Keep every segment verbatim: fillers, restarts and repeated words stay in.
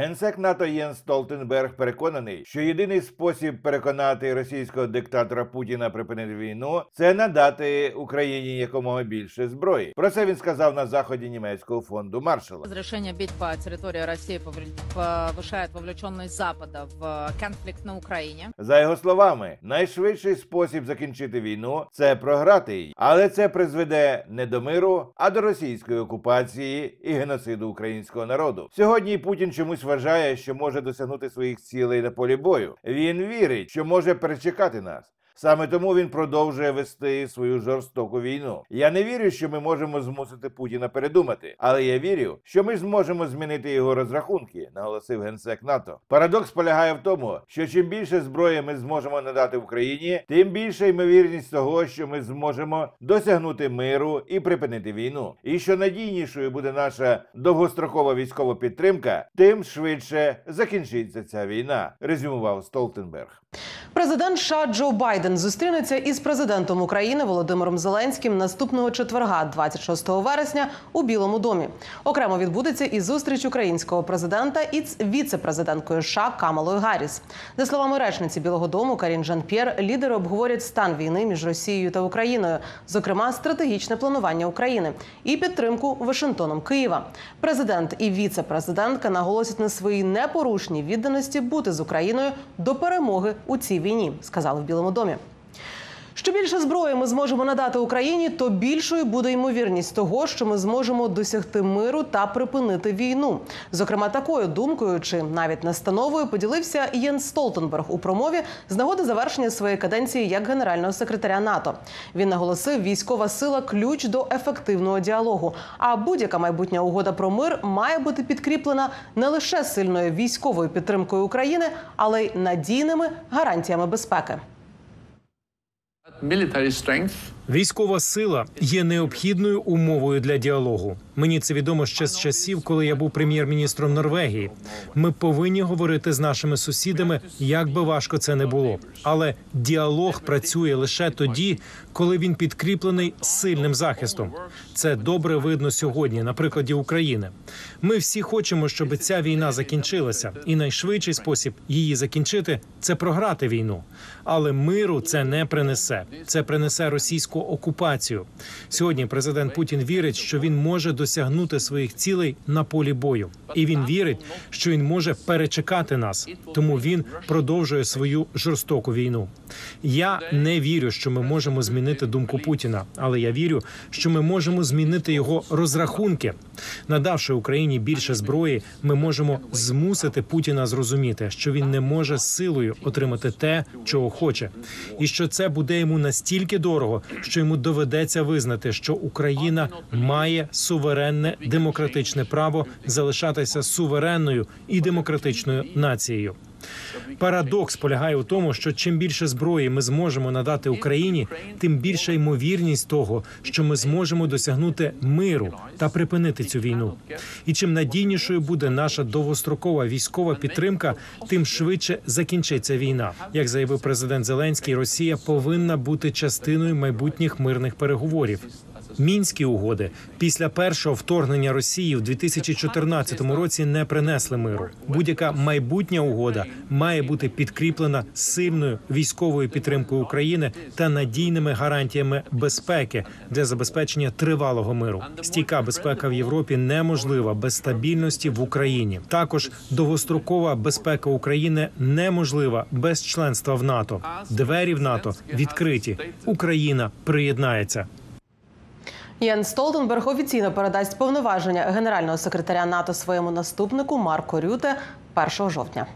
Генсек НАТО Єнс Столтенберг переконаний, що єдиний спосіб переконати російського диктатора Путіна припинити війну – це надати Україні якомога більше зброї. Про це він сказав на заході Німецького фонду Маршала. Рішення бити по території Росії повищає вовлеченість Заходу в конфлікт на Україні. За його словами, найшвидший спосіб закінчити війну – це програти її. Але це призведе не до миру, а до російської окупації і геноциду українського народу. Сьогодні Путін чомусь вважає, що може досягнути своїх цілей на полі бою. Він вірить, що може перечекати нас. Саме тому він продовжує вести свою жорстоку війну. Я не вірю, що ми можемо змусити Путіна передумати, але я вірю, що ми зможемо змінити його розрахунки, наголосив генсек НАТО. Парадокс полягає в тому, що чим більше зброї ми зможемо надати Україні, тим більша ймовірність того, що ми зможемо досягнути миру і припинити війну. І що надійнішою буде наша довгострокова військова підтримка, тим швидше закінчиться ця війна, резюмував Столтенберг. Президент США Джо Байден зустрінеться із президентом України Володимиром Зеленським наступного четверга, двадцять шостого вересня, у Білому домі. Окремо відбудеться і зустріч українського президента із віце-президенткою США Камалою Гарріс. За словами речниці Білого дому Карін Джан-П'єр, лідери обговорять стан війни між Росією та Україною, зокрема стратегічне планування України і підтримку Вашингтоном Києва. Президент і віце-президентка наголосять на своїй непорушній відданості бути з Україною до перемоги у цій війні. Війні, сказали в Білому домі. Що більше зброї ми зможемо надати Україні, то більшою буде ймовірність того, що ми зможемо досягти миру та припинити війну. Зокрема, такою думкою чи навіть настановою поділився Єнс Столтенберг у промові з нагоди завершення своєї каденції як генерального секретаря НАТО. Він наголосив, військова сила – ключ до ефективного діалогу, а будь-яка майбутня угода про мир має бути підкріплена не лише сильною військовою підтримкою України, але й надійними гарантіями безпеки. Військова сила є необхідною умовою для діалогу. Мені це відомо ще з часів, коли я був прем'єр-міністром Норвегії. Ми повинні говорити з нашими сусідами, як би важко це не було. Але діалог працює лише тоді, коли він підкріплений сильним захистом. Це добре видно сьогодні, на прикладі України. Ми всі хочемо, щоб ця війна закінчилася. І найшвидший спосіб її закінчити – це програти війну. Але миру це не принесе. Це принесе російську окупацію. Сьогодні президент Путін вірить, що він може досягнути своїх цілей на полі бою. І він вірить, що він може перечекати нас. Тому він продовжує свою жорстоку війну. Я не вірю, що ми можемо змінити думку Путіна. Але я вірю, що ми можемо змінити його розрахунки. Надавши Україні більше зброї, ми можемо змусити Путіна зрозуміти, що він не може силою отримати те, чого хоче. І що це буде йому настільки дорого, що йому доведеться визнати, що Україна має суверенне демократичне право залишатися суверенною і демократичною нацією. Парадокс полягає у тому, що чим більше зброї ми зможемо надати Україні, тим більша ймовірність того, що ми зможемо досягнути миру та припинити цю війну. І чим надійнішою буде наша довгострокова військова підтримка, тим швидше закінчиться війна. Як заявив президент Зеленський, Росія повинна бути частиною майбутніх мирних переговорів. Мінські угоди після першого вторгнення Росії в дві тисячі чотирнадцятому році не принесли миру. Будь-яка майбутня угода має бути підкріплена сильною військовою підтримкою України та надійними гарантіями безпеки для забезпечення тривалого миру. Стійка безпека в Європі неможлива без стабільності в Україні. Також довгострокова безпека України неможлива без членства в НАТО. Двері в НАТО відкриті. Україна приєднається. Єнс Столтенберг офіційно передасть повноваження генерального секретаря НАТО своєму наступнику Марку Рюте першого жовтня.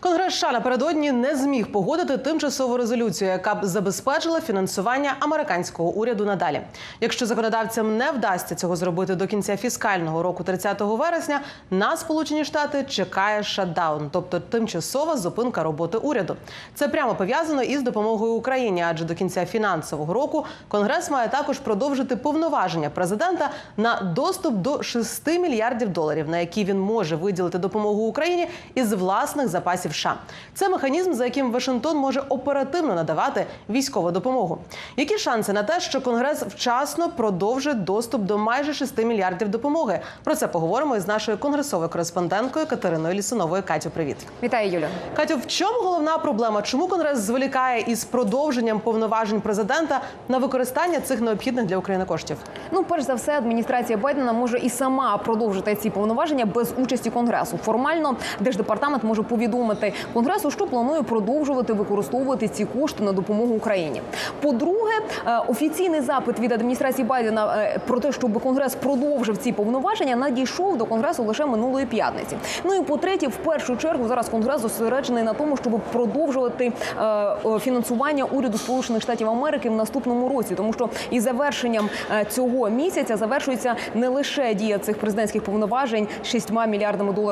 Конгрес США напередодні не зміг погодити тимчасову резолюцію, яка б забезпечила фінансування американського уряду надалі. Якщо законодавцям не вдасться цього зробити до кінця фіскального року тридцятого вересня, на Сполучені Штати чекає шатдаун, тобто тимчасова зупинка роботи уряду. Це прямо пов'язано із допомогою Україні, адже до кінця фінансового року Конгрес має також продовжити повноваження президента на доступ до шести мільярдів доларів, на які він може виділити допомогу Україні із власних запасів США. Це механізм, за яким Вашингтон може оперативно надавати військову допомогу. Які шанси на те, що Конгрес вчасно продовжить доступ до майже шести мільярдів допомоги? Про це поговоримо із нашою конгресовою кореспонденткою Катериною Лисоновою. Катю, привіт. Вітаю, Юлю. Катю, в чому головна проблема? Чому Конгрес зволікає із продовженням повноважень президента на використання цих необхідних для України коштів? Ну, перш за все, адміністрація Байдена може і сама продовжити ці повноваження без участі Конгресу. Формально Держдепартамент може повідомити Конгресу, що планує продовжувати використовувати ці кошти на допомогу Україні. По-друге, офіційний запит від адміністрації Байдена про те, щоб Конгрес продовжив ці повноваження, надійшов до Конгресу лише минулої п'ятниці. Ну і по-третє, в першу чергу зараз Конгрес зосереджений на тому, щоб продовжувати фінансування уряду Сполучених Штатів Америки в наступному році, тому що із завершенням цього місяця завершується не лише дія цих президентських повноважень шістьма мільярдами доларів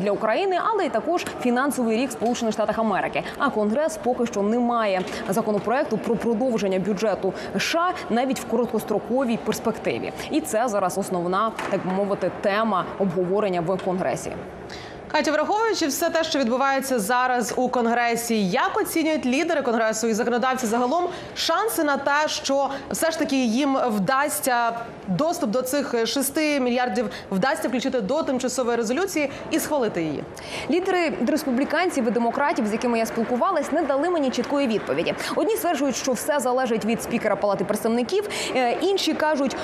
для України, але й також фінансовий рік Сполучених Штатів Америки. А Конгрес поки що не має законопроекту про продовження бюджету США навіть в короткостроковій перспективі. І це зараз основна, так би мовити, тема обговорення в Конгресі. Катя, враховуючи все те, що відбувається зараз у Конгресі, як оцінюють лідери Конгресу і законодавці загалом шанси на те, що все ж таки їм вдасться доступ до цих шести мільярдів, вдасться включити до тимчасової резолюції і схвалити її? Лідери республіканців і демократів, з якими я спілкувалась, не дали мені чіткої відповіді. Одні стверджують, що все залежить від спікера Палати представників, інші кажуть,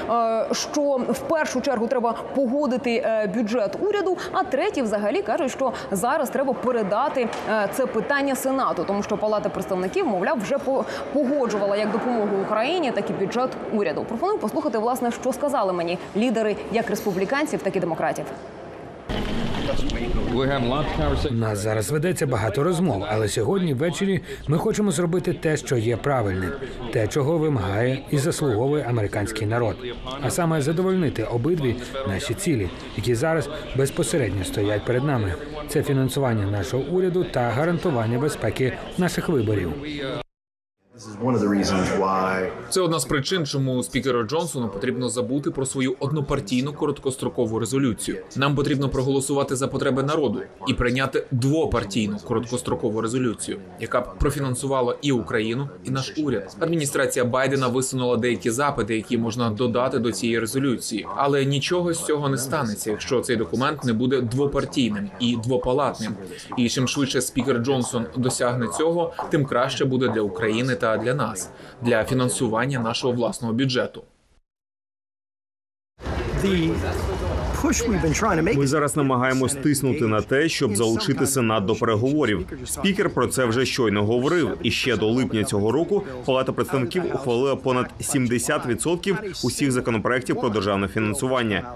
що в першу чергу треба погодити бюджет уряду, а треті взагалі кажуть, що зараз треба передати це питання Сенату, тому що Палата представників, мовляв, вже погоджувала як допомогу Україні, так і бюджет уряду. Пропоную послухати, власне, що сказали мені лідери як республіканців, так і демократів. У нас зараз ведеться багато розмов, але сьогодні ввечері ми хочемо зробити те, що є правильним, те, чого вимагає і заслуговує американський народ. А саме задовольнити обидві наші цілі, які зараз безпосередньо стоять перед нами. Це фінансування нашого уряду та гарантування безпеки наших виборів. Це одна з причин, чому спікеру Джонсону потрібно забути про свою однопартійну короткострокову резолюцію. Нам потрібно проголосувати за потреби народу і прийняти двопартійну короткострокову резолюцію, яка б профінансувала і Україну, і наш уряд. Адміністрація Байдена висунула деякі запити, які можна додати до цієї резолюції. Але нічого з цього не станеться, якщо цей документ не буде двопартійним і двопалатним. І чим швидше спікер Джонсон досягне цього, тим краще буде для України та для нас, для фінансування нашого власного бюджету. Ми зараз намагаємось тиснути на те, щоб залучити Сенат до переговорів. Спікер про це вже щойно говорив. І ще до липня цього року Палата представників ухвалила понад сімдесят відсотків усіх законопроєктів про державне фінансування.